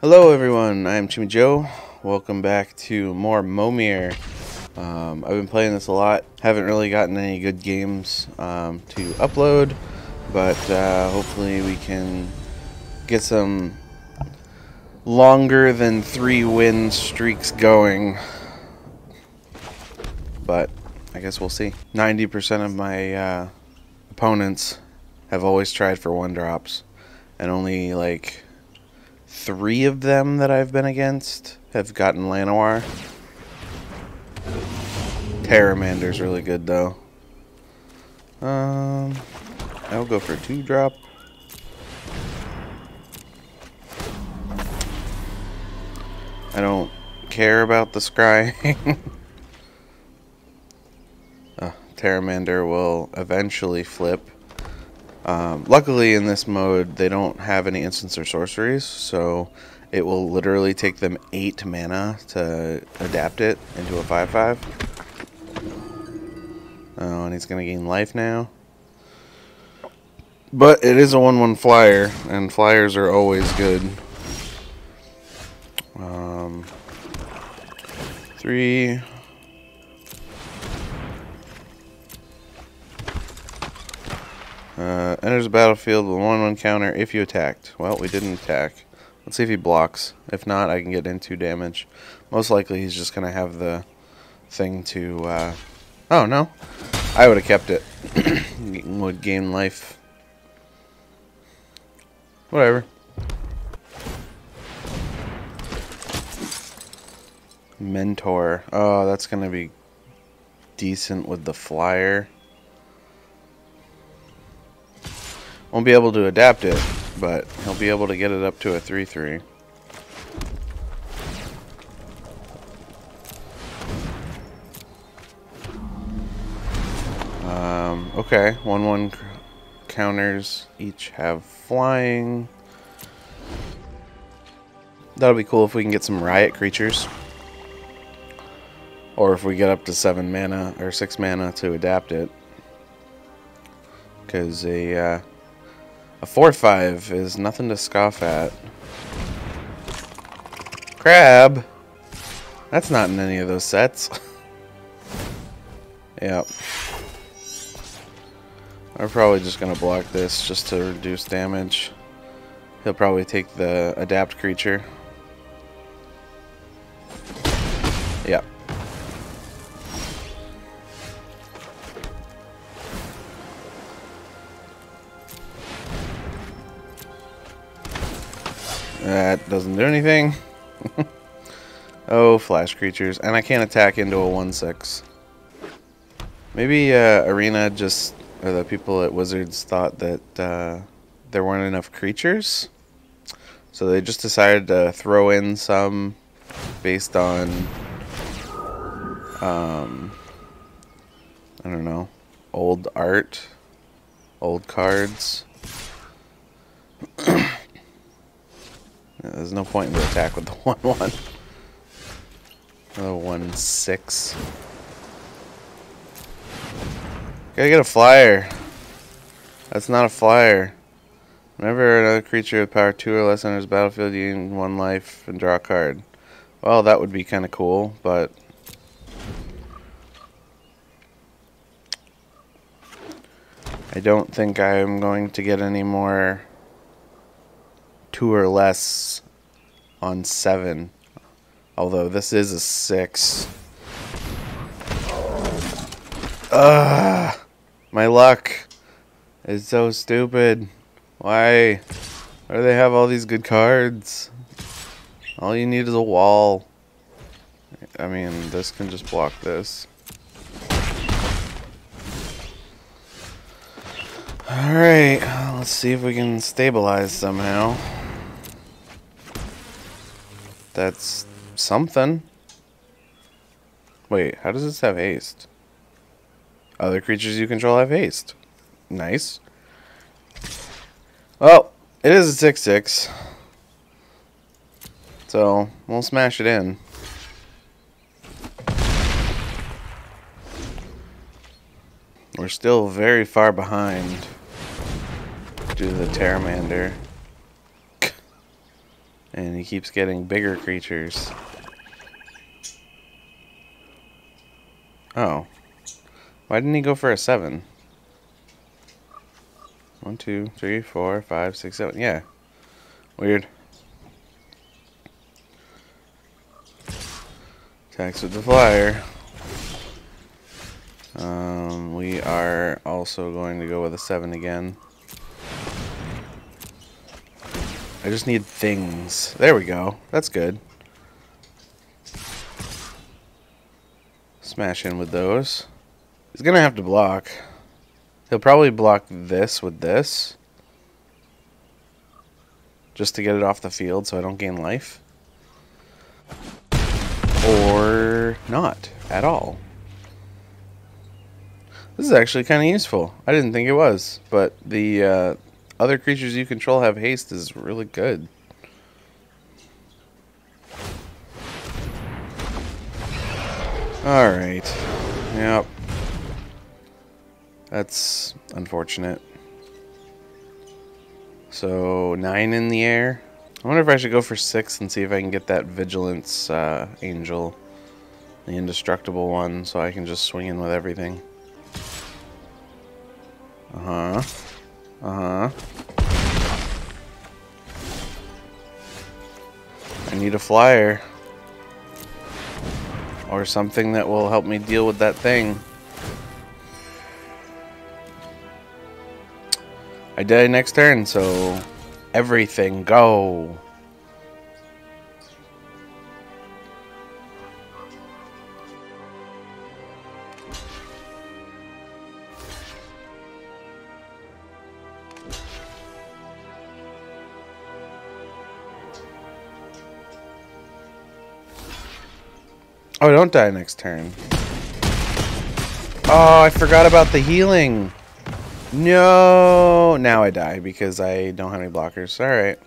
Hello everyone, I am ChimyJoe. Welcome back to more Momir. I've been playing this a lot. Haven't really gotten any good games to upload, but hopefully we can get some longer than 3-win streaks going. But I guess we'll see. 90% of my opponents have always tried for 1-drops, and only like 3 of them that I've been against have gotten Llanowar. Terramander's really good though. I'll go for a 2-drop. I don't care about the scrying. Terramander will eventually flip. Luckily in this mode they don't have any instants or sorceries, so it will literally take them 8 mana to adapt it into a 5/5. Oh, and he's gonna gain life now, but it is a 1/1 flyer, and flyers are always good. 3. Enters the battlefield with a 1/1 counter if you attacked. Well, we didn't attack. Let's see if he blocks. If not, I can get in 2 damage. Most likely he's just going to have the thing to... Oh, no. I would have kept it. Would gain life. Whatever. Mentor. Oh, that's going to be decent with the flyer. Won't be able to adapt it, but he'll be able to get it up to a 3/3. Okay, 1/1 counters each have flying. That'll be cool if we can get some riot creatures, or if we get up to 7 mana or 6 mana to adapt it, because a 4/5 is nothing to scoff at. Crab! That's not in any of those sets. Yep. I'm probably just going to block this just to reduce damage. He'll probably take the adapt creature. Yep. That doesn't do anything. Oh, flash creatures. And I can't attack into a 1/6. Maybe Arena just, or the people at Wizards, thought that there weren't enough creatures. So they just decided to throw in some based on, I don't know, old art, old cards. There's no point in the attack with the 1/1. Another 1/6. Gotta get a flyer. That's not a flyer. Whenever another creature with power 2 or less enters the battlefield, you gain 1 life and draw a card. Well, that would be kind of cool, but... I don't think I'm going to get any more 2 or less on 7, although this is a 6. My luck is so stupid. Why do they have all these good cards? All you need is a wall. I mean, this can just block this. Alright, let's see if we can stabilize somehow. That's something. Wait, how does this have haste? Other creatures you control have haste. Nice. Well, it is a 6/6. So, we'll smash it in. We're still very far behind due to the Terramander. And he keeps getting bigger creatures. Oh. Why didn't he go for a 7? 1, 2, 3, 4, 5, 6, 7. Yeah. Weird. Attacks with the flyer. We are also going to go with a 7 again. I just need things. There we go. That's good. Smash in with those. He's going to have to block. He'll probably block this with this. Just to get it off the field so I don't gain life. Or not at all. This is actually kind of useful. I didn't think it was, but the other creatures you control have haste is really good. Alright. Yep. That's unfortunate. So, 9 in the air. I wonder if I should go for 6 and see if I can get that Vigilance Angel. The indestructible one, so I can just swing in with everything. Uh-huh. Uh-huh. I need a flyer. Or something that will help me deal with that thing. I die next turn, so... Everything, go! Oh, don't die next turn. Oh, I forgot about the healing. No! Now I die because I don't have any blockers. Alright.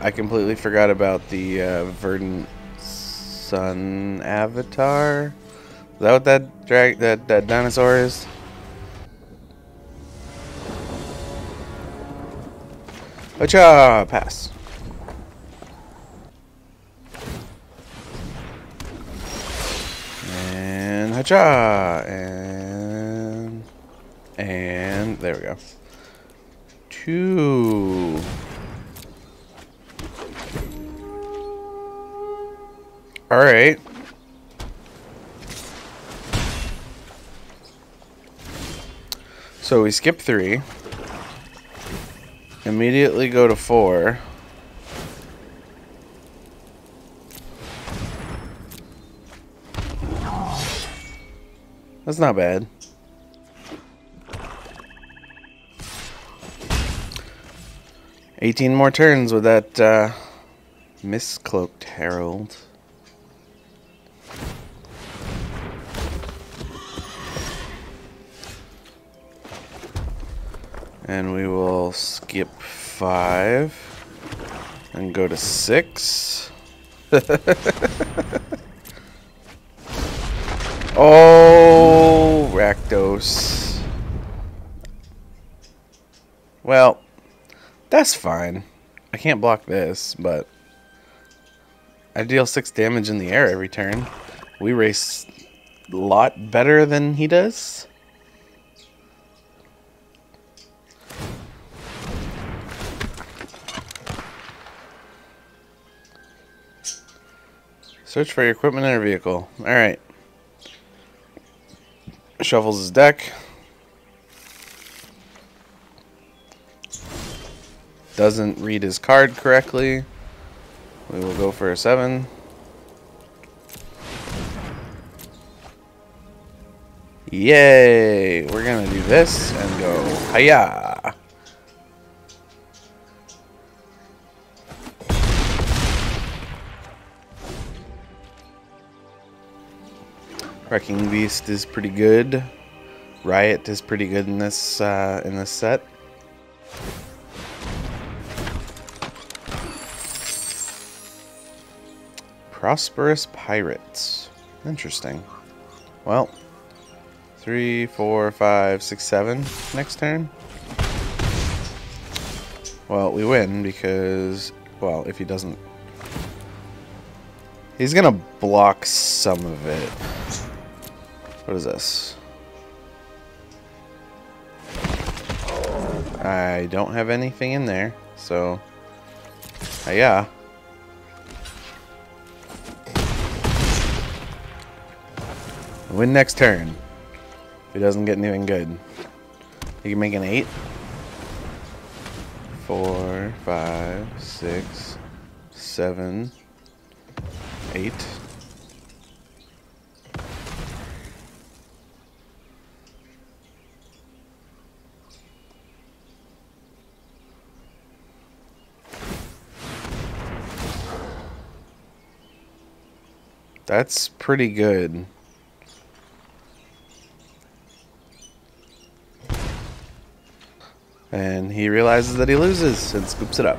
I completely forgot about the Verdant Sun Avatar. Is that what that that dinosaur is? Ocha! Pass. And hacha! And there we go. 2. All right. So we skip 3. Immediately go to 4. That's not bad. Eighteen more turns with that Mist-Cloaked Herald. And we will skip 5 and go to 6. Oh, Rakdos. Well, that's fine. I can't block this, but I deal 6 damage in the air every turn. We race a lot better than he does. Search for your equipment and your vehicle. Alright. Shuffles his deck. Doesn't read his card correctly. We will go for a 7. Yay! We're gonna do this and go hiya. Wrecking Beast is pretty good. Riot is pretty good in this set. Prosperous Pirates. Interesting. Well, 3, 4, 5, 6, 7 next turn. Well, we win because, well, if he doesn't... He's gonna block some of it. What is this? I don't have anything in there, so... yeah. Win next turn. If he doesn't get anything good. You can make an 8. 4, 5, 6, 7, 8. That's pretty good. And he realizes that he loses and scoops it up.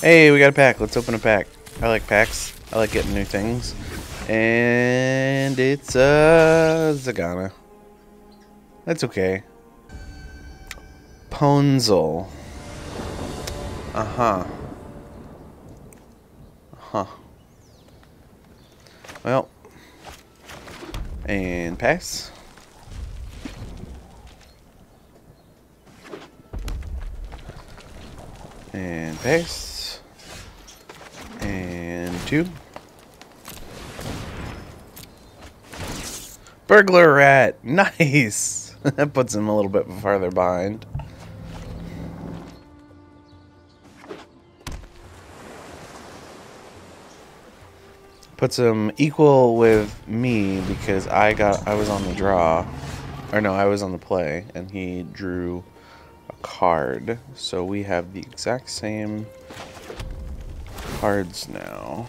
Hey, we got a pack. Let's open a pack. I like packs. I like getting new things. And it's a Zagana. That's okay. Ponzel. Uh-huh. Uh-huh. Well, and pass. And pass. And 2. Burglar Rat! Nice! That puts him a little bit farther behind. Puts him equal with me because I was on the draw, or no, I was on the play, and he drew a card. So we have the exact same cards now.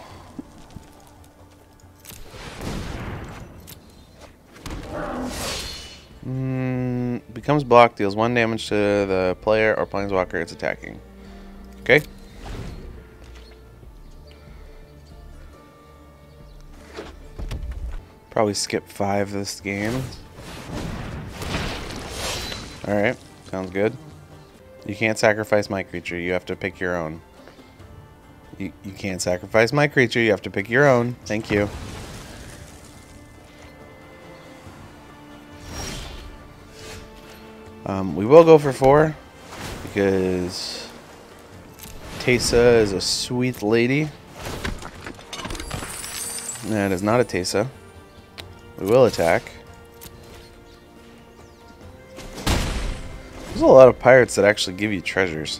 Becomes blocked, deals 1 damage to the player or planeswalker it's attacking. Okay. Probably skip 5 this game. Alright, sounds good. You can't sacrifice my creature, you have to pick your own. You can't sacrifice my creature, you have to pick your own. Thank you. We will go for 4 because Teysa is a sweet lady. That is not a Teysa. We will attack. There's a lot of pirates that actually give you treasures.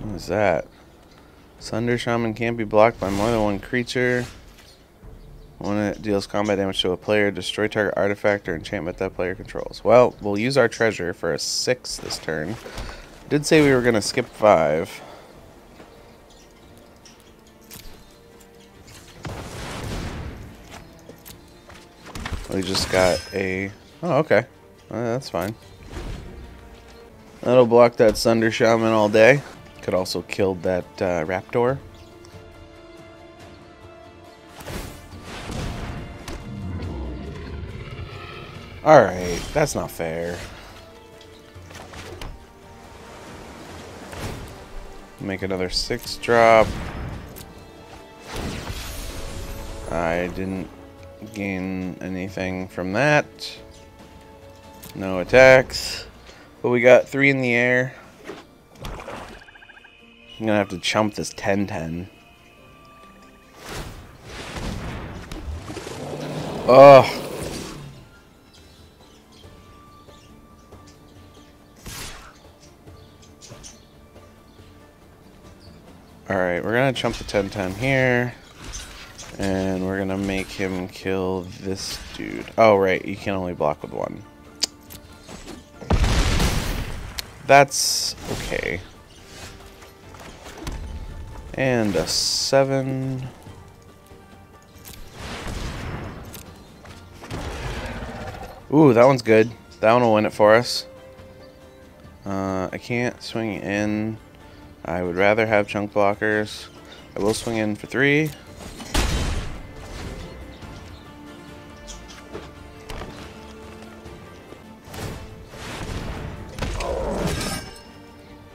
What is that? Sunder Shaman can't be blocked by more than 1 creature. When it deals combat damage to a player, destroy target artifact or enchantment that player controls. Well, we'll use our treasure for a 6 this turn. Did say we were going to skip 5. We just got a... Oh, okay. That's fine. That'll block that Sunder Shaman all day. Could also kill that Raptor. Alright, that's not fair. Make another 6 drop. I didn't gain anything from that. No attacks. But we got 3 in the air. I'm gonna have to chump this 10-10. Oh. Alright, we're gonna chump the 10-10 here. And we're gonna make him kill this dude. Oh, right, you can only block with 1. That's okay. And a 7. Ooh, that one's good. That one will win it for us. I can't swing in. I would rather have chunk blockers. I will swing in for 3.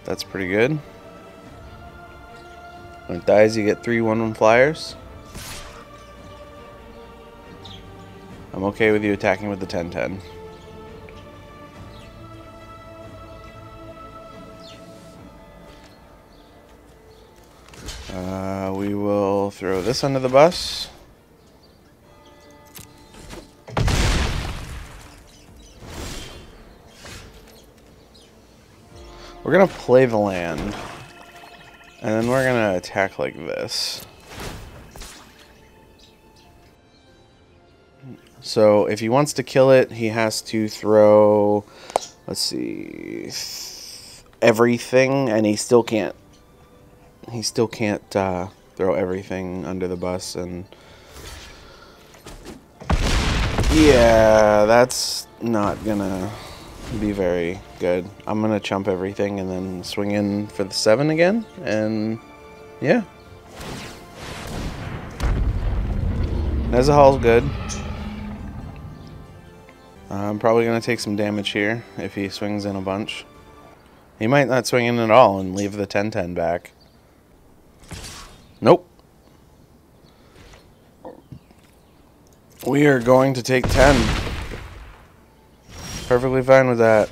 That's pretty good. When it dies, you get 3/1/1 flyers. I'm okay with you attacking with the 10/10. We will throw this under the bus. We're gonna play the land, and then we're gonna attack like this. So if he wants to kill it, he has to throw, let's see, everything, and he still can't. He still can't throw everything under the bus, and yeah, that's not gonna be very good. I'm gonna chump everything and then swing in for the 7 again, and yeah. Nezahal's good. I'm probably gonna take some damage here if he swings in a bunch. He might not swing in at all and leave the 10/10 back. Nope. We are going to take 10. Perfectly fine with that.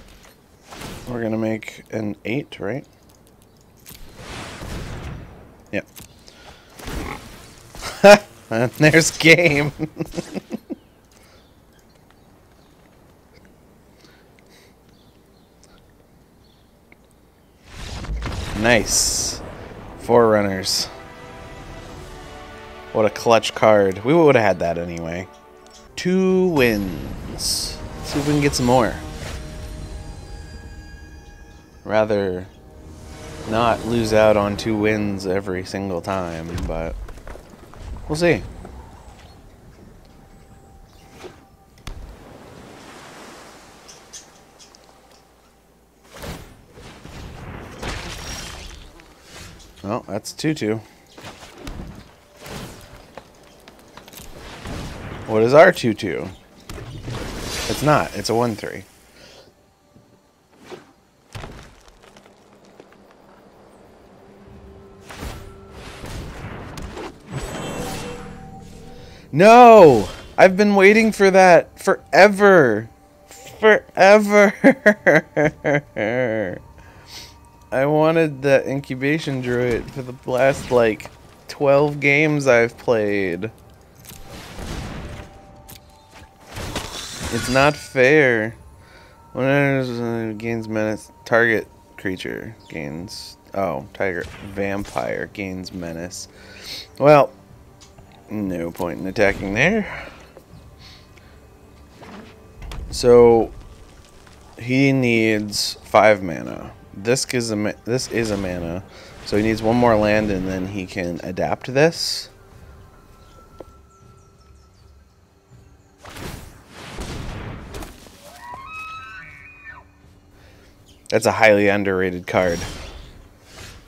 We're going to make an 8, right? Yep. And there's game. Nice. Forerunners. What a clutch card. We would have had that anyway. 2 wins. Let's see if we can get some more. Rather not lose out on 2 wins every single time, but we'll see. Well, that's 2-2. What is our 2-2? It's not. It's a 1-3. No! I've been waiting for that forever. Forever. I wanted the Incubation Druid for the last, like, 12 games I've played. It's not fair. When it gains menace, target creature gains. Oh, tiger vampire gains menace. Well, no point in attacking there. So he needs 5 mana. This is a mana. So he needs 1 more land, and then he can adapt this. That's a highly underrated card,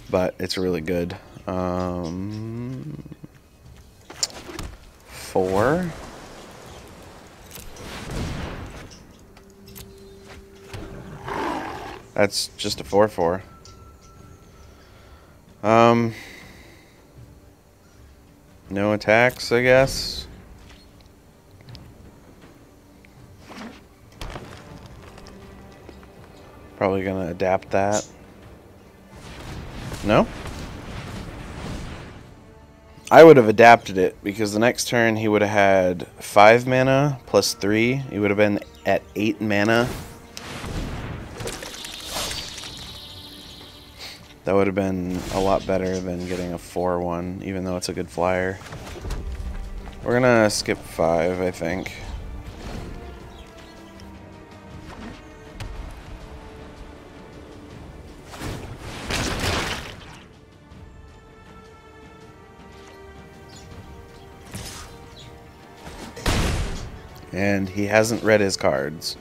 but it's really good. 4. That's just a 4/4. No attacks, I guess. Probably gonna adapt that. No? I would have adapted it, because the next turn he would have had 5 mana plus 3. He would have been at 8 mana. That would have been a lot better than getting a 4/1, even though it's a good flyer. We're gonna skip 5, I think. And he hasn't read his cards.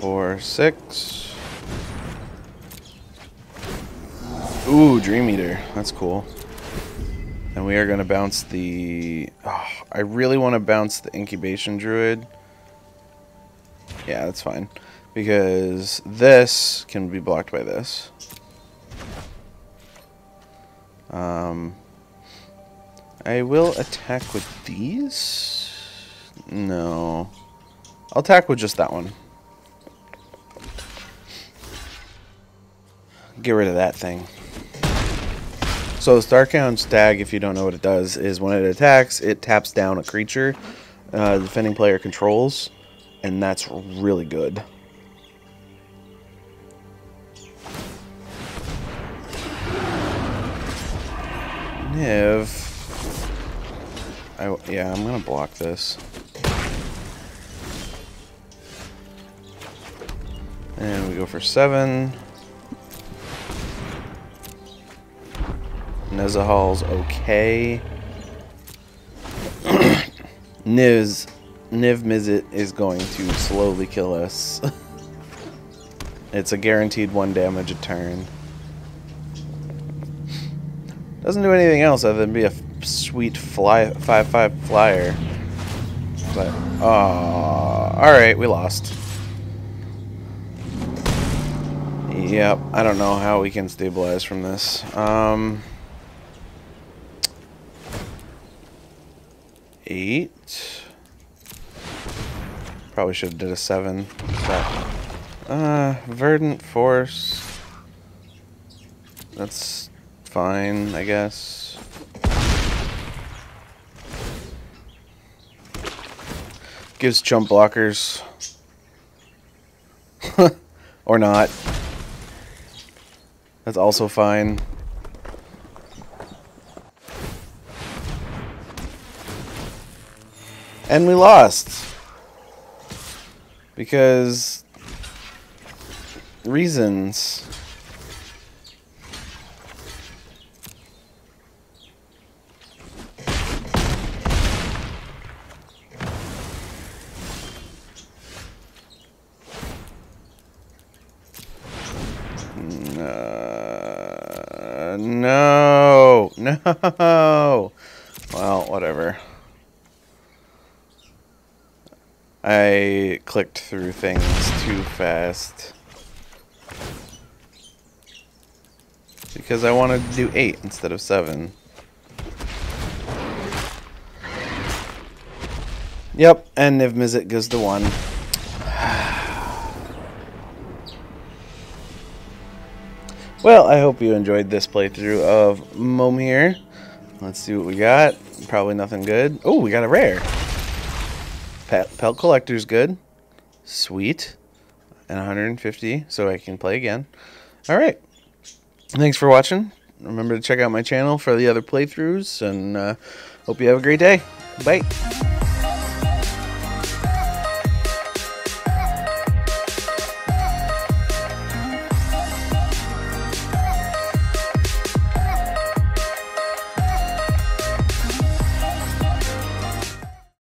4, 6. Ooh, Dream Eater. That's cool. And we are going to bounce the... Oh, I really want to bounce the Incubation Druid. Yeah, that's fine. Because this can be blocked by this. I will attack with these? No. I'll attack with just that one. Get rid of that thing. So Starcount's tag, if you don't know what it does, is when it attacks, it taps down a creature the defending player controls, and that's really good. Niv. Yeah, I'm going to block this. And we go for 7. Nezahal's okay. Niv-Mizzet is going to slowly kill us. It's a guaranteed 1 damage a turn. Doesn't do anything else other than be a sweet 5/5 flyer. But alright, we lost. Yep, I don't know how we can stabilize from this. Eight. Probably should have did a 7. But, Verdant Force. That's fine, I guess. Gives jump blockers. Or not. That's also fine. And we lost. Because reasons. No. No. Well, whatever. I clicked through things too fast. Because I wanted to do 8 instead of 7. Yep, and Niv-Mizzet goes to 1. Well, I hope you enjoyed this playthrough of Momir. Let's see what we got. Probably nothing good. Oh, we got a rare. Pelt Collector's good. Sweet. And 150, so I can play again. Alright. Thanks for watching. Remember to check out my channel for the other playthroughs, and hope you have a great day. Bye.